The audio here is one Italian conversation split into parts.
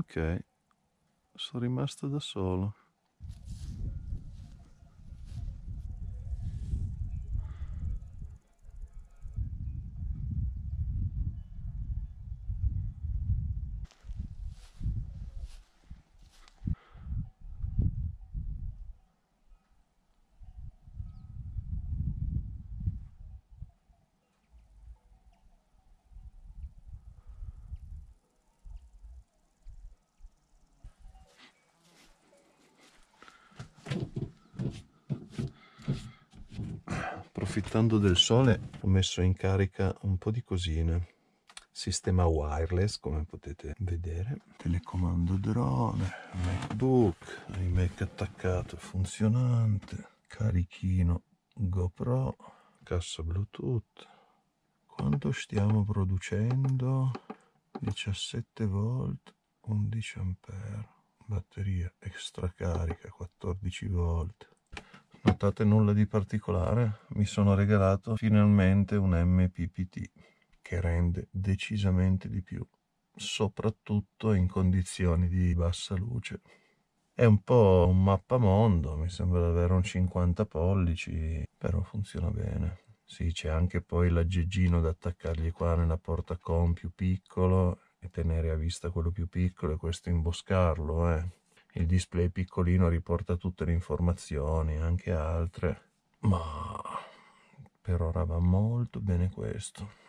Ok, sono rimasto da solo. Approfittando del sole ho messo in carica un po' di cosine, sistema wireless come potete vedere, telecomando drone, MacBook, iMac attaccato e funzionante, carichino GoPro, cassa Bluetooth. Quanto stiamo producendo? 17 volt, 11 ampere, batteria extra carica 14 volt. Notate nulla di particolare, mi sono regalato finalmente un MPPT che rende decisamente di più, soprattutto in condizioni di bassa luce. È un po' un mappamondo, mi sembra davvero un 50 pollici, però funziona bene. Sì, c'è anche poi l'aggeggino da attaccargli qua nella portacom più piccolo e tenere a vista quello più piccolo e questo imboscarlo, Il display piccolino riporta tutte le informazioni, anche altre, ma per ora va molto bene questo.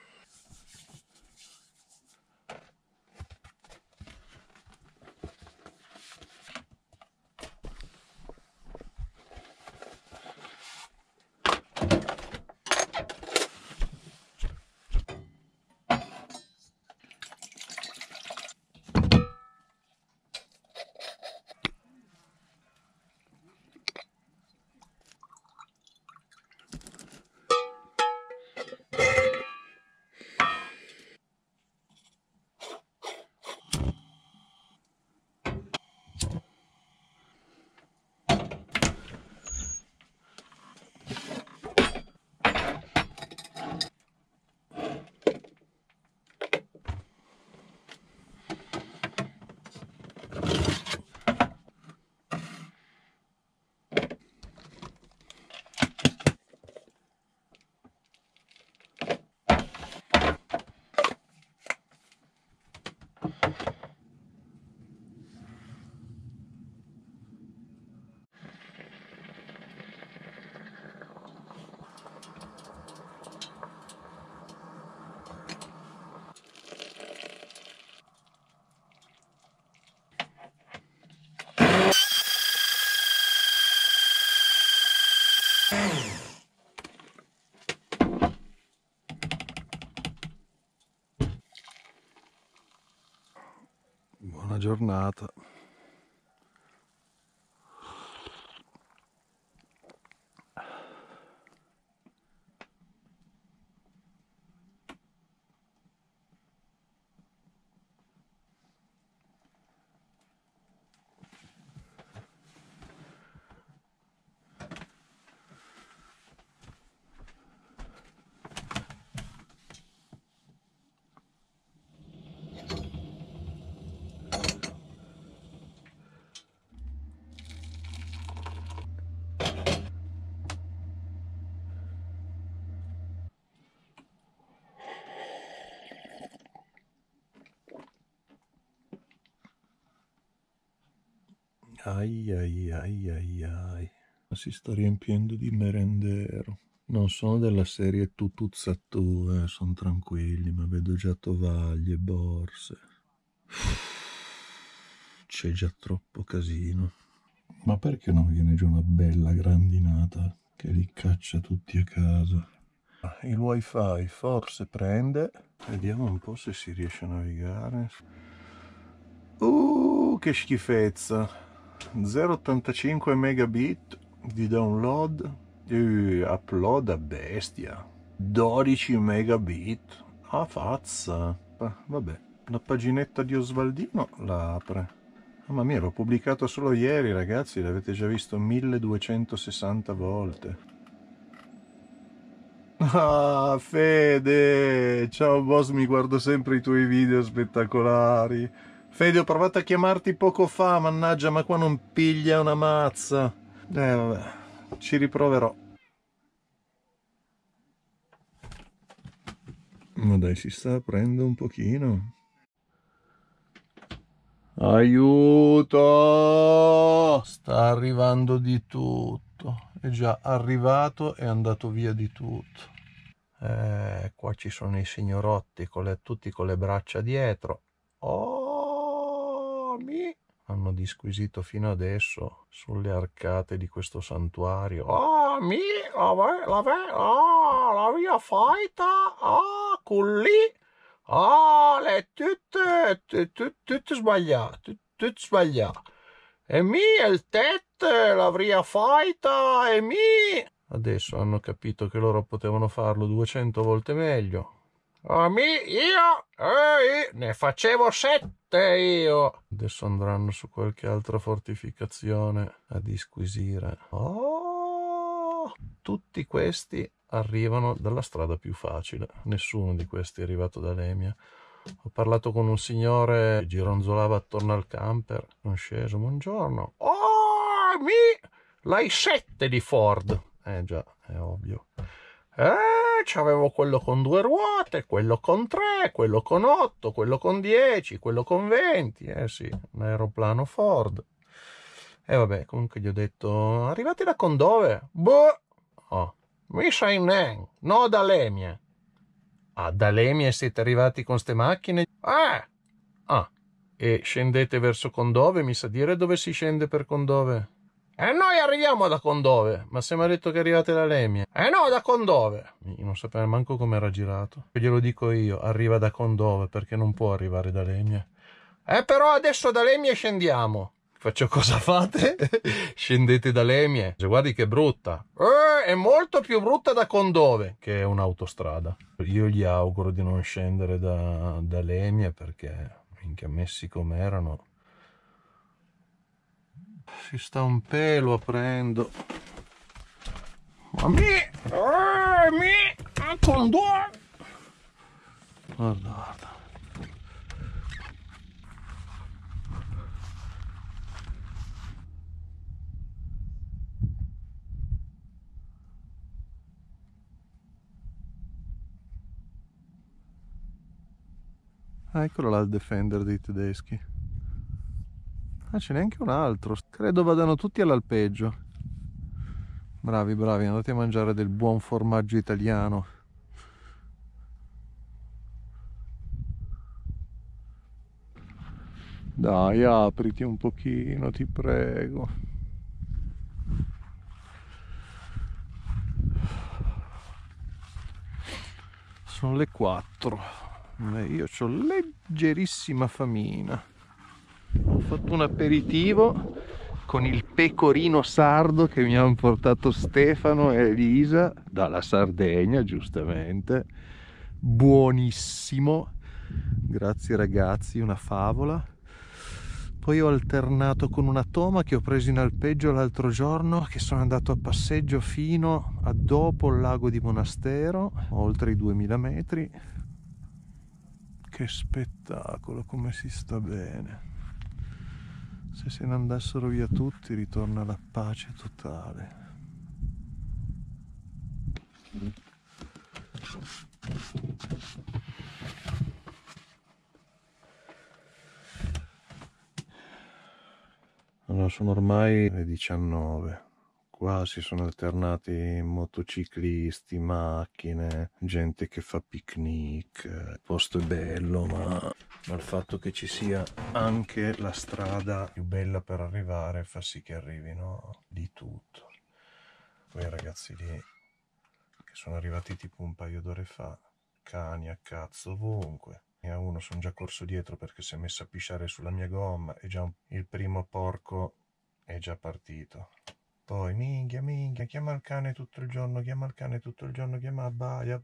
Buona giornata. Ai ai ai ai ai, si sta riempiendo di merendero. Non sono della serie tutuzzatù, sono tranquilli, ma vedo già tovaglie, borse. C'è già troppo casino. Ma perché non viene giù una bella grandinata che li caccia tutti a casa? Il wifi forse prende. Vediamo un po' se si riesce a navigare. Che schifezza! 0,85 megabit di download, upload a bestia, 12 megabit, a fazza. Vabbè, la paginetta di Osvaldino la apre. Mamma mia, l'ho pubblicata solo ieri ragazzi, l'avete già visto 1260 volte. Ah, Fede, ciao boss, mi guardo sempre i tuoi video spettacolari. Fede, ho provato a chiamarti poco fa, mannaggia, ma qua non piglia una mazza. Vabbè, ci riproverò. Ma dai, si sta aprendo un pochino. Aiuto! Sta arrivando di tutto. È già arrivato e è andato via di tutto. Qua ci sono i signorotti con tutti con le braccia dietro. Oh, mi hanno disquisito fino adesso sulle arcate di questo santuario. Oh, mi la via faita. Oh, culli. Oh, le tutte sbagliate. Tutte sbagliate. E mi il tette la via faita. E mi. Adesso hanno capito che loro potevano farlo 200 volte meglio. Io ne facevo 7 io. Adesso andranno su qualche altra fortificazione a disquisire. Oh, tutti questi arrivano dalla strada più facile. Nessuno di questi è arrivato da Lemie. Ho parlato con un signore che gironzolava attorno al camper. Sono sceso, buongiorno. Oh, l'hai 7 di Ford. Già, è ovvio. C'avevo quello con 2 ruote, quello con 3, quello con 8, quello con 10, quello con 20. Sì, un aeroplano Ford. Vabbè, comunque gli ho detto, arrivati da Condove? Boh! Oh, mi sai nen, no da Lemie. Ah, da Lemie siete arrivati con ste macchine? Ah, e scendete verso Condove, mi sa dire dove si scende per Condove? Noi arriviamo da Condove, ma se mi ha detto che arrivate da Lemie. No, da Condove. Io non sapevo manco come era girato. Glielo dico io, arriva da Condove, perché non può arrivare da Lemie. Però adesso da Lemie scendiamo. Faccio, cosa fate? Scendete da Lemie. Guardi che brutta. È molto più brutta da Condove, che è un'autostrada. Io gli auguro di non scendere da Lemie, perché minchia, messi com'erano. Si sta un pelo aprendo. Guarda. Eccolo là il Defender dei tedeschi. Ce n'è anche un altro, credo vadano tutti all'alpeggio. Bravi, andate a mangiare del buon formaggio italiano. Dai, apriti un pochino, ti prego. Sono le 4. Io ho leggerissima famina. Ho fatto un aperitivo con il pecorino sardo che mi hanno portato Stefano e Elisa dalla Sardegna, giustamente. Buonissimo, grazie ragazzi, una favola. Poi ho alternato con una toma che ho preso in alpeggio l'altro giorno, che sono andato a passeggio fino a dopo il lago di Monastero, oltre i 2000 metri. Che spettacolo, come si sta bene. Se ne andassero via tutti, ritorna la pace totale. Allora, sono ormai le 19. Qua si sono alternati motociclisti, macchine, gente che fa picnic. Il posto è bello, ma il fatto che ci sia anche la strada più bella per arrivare fa sì che arrivino di tutto. Quei ragazzi lì che sono arrivati tipo un paio d'ore fa, cani a cazzo ovunque. E a uno sono già corso dietro perché si è messo a pisciare sulla mia gomma e già il primo porco è già partito. Poi minchia, chiama il cane tutto il giorno, chiama abbaia,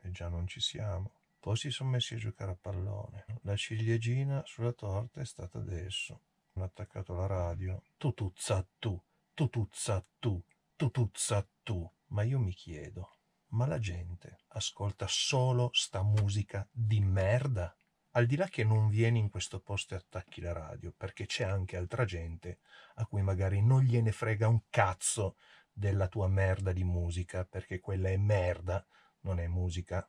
e già non ci siamo. Poi si sono messi a giocare a pallone. La ciliegina sulla torta è stata adesso. Hanno attaccato la radio. Tutuzzattu. Ma io mi chiedo, ma la gente ascolta solo sta musica di merda? Al di là che non vieni in questo posto e attacchi la radio, perché c'è anche altra gente a cui magari non gliene frega un cazzo della tua merda di musica, perché quella è merda, non è musica.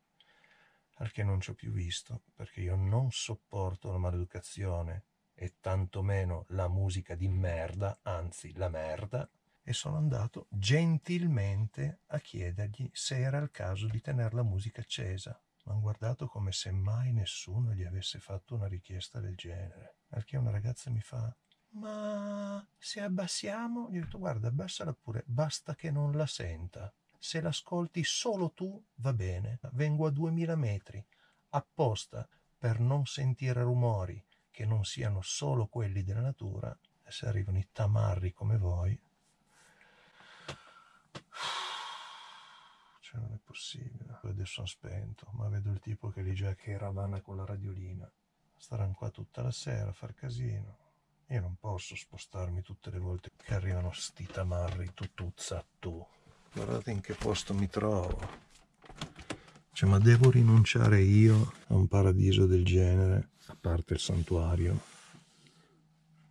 Perché non ci ho più visto, perché io non sopporto la maleducazione e tantomeno la musica di merda, anzi la merda, e sono andato gentilmente a chiedergli se era il caso di tenere la musica accesa. Mi hanno guardato come se mai nessuno gli avesse fatto una richiesta del genere, perché una ragazza mi fa: ma se abbassiamo? Gli ho detto: guarda, abbassala pure, basta che non la senta. Se l'ascolti solo tu va bene, vengo a 2000 metri, apposta per non sentire rumori che non siano solo quelli della natura, e se arrivano i tamarri come voi, cioè non è possibile. Adesso sono spento, ma vedo il tipo che lì già che ravana con la radiolina, staranno qua tutta la sera a far casino. Io non posso spostarmi tutte le volte che arrivano sti tamarri tutuzzattù. Guardate in che posto mi trovo, cioè, ma devo rinunciare io a un paradiso del genere, a parte il santuario,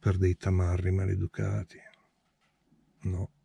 per dei tamarri maleducati? No.